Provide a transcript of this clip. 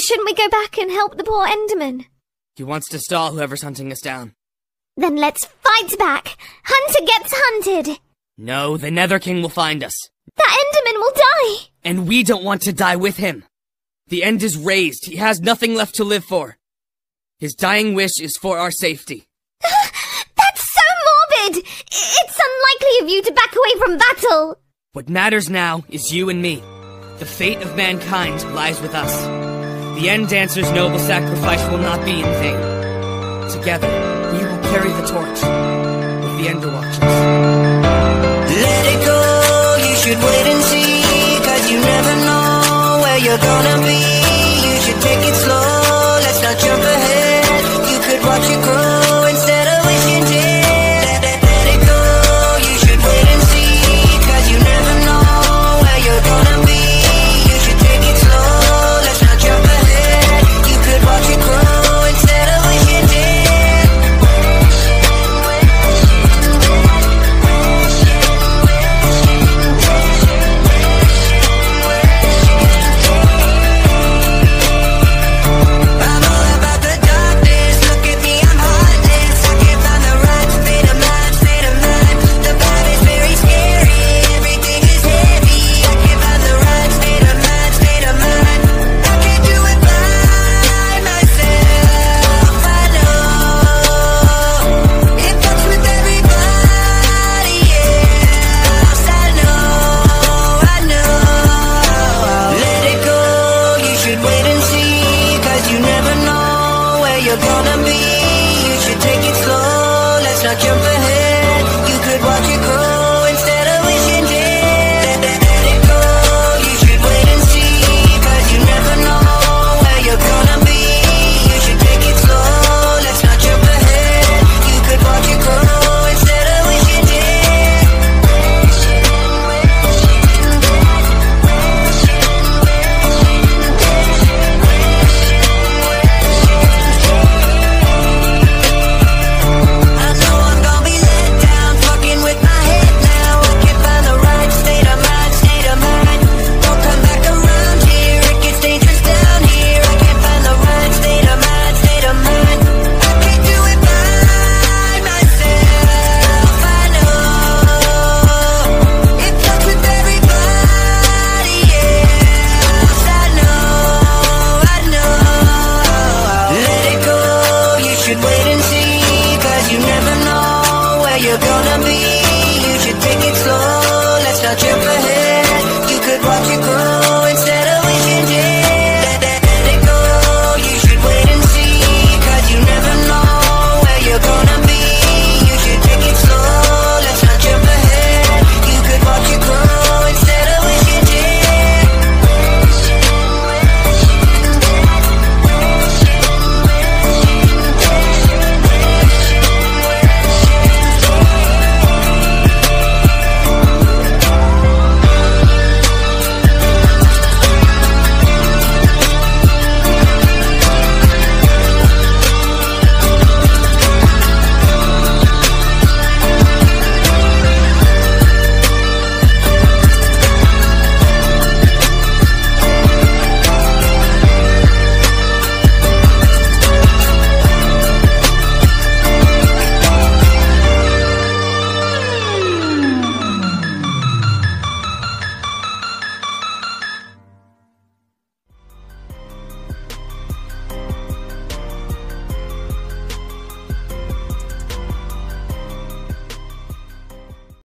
Shouldn't we go back and help the poor Enderman? He wants to stall whoever's hunting us down. Then let's fight back! Hunter gets hunted! No, the Nether King will find us. That Enderman will die! And we don't want to die with him! The end is raised, he has nothing left to live for. His dying wish is for our safety. That's so morbid! It's unlikely of you to back away from battle! What matters now is you and me. The fate of mankind lies with us. The End Dancer's noble sacrifice will not be in vain. Together, we will carry the torch with the Ender Watchers. Let it go, you should wait and see, cause you never know where you're gonna be. You should take it slow, let's not jump ahead. You could watch it grow instead of wishing dead. Let it go, you should wait and see, cause you never know where you're gonna be. You should take it slow, let's not jump ahead. You could watch it grow instead of wishing dead. You're gonna be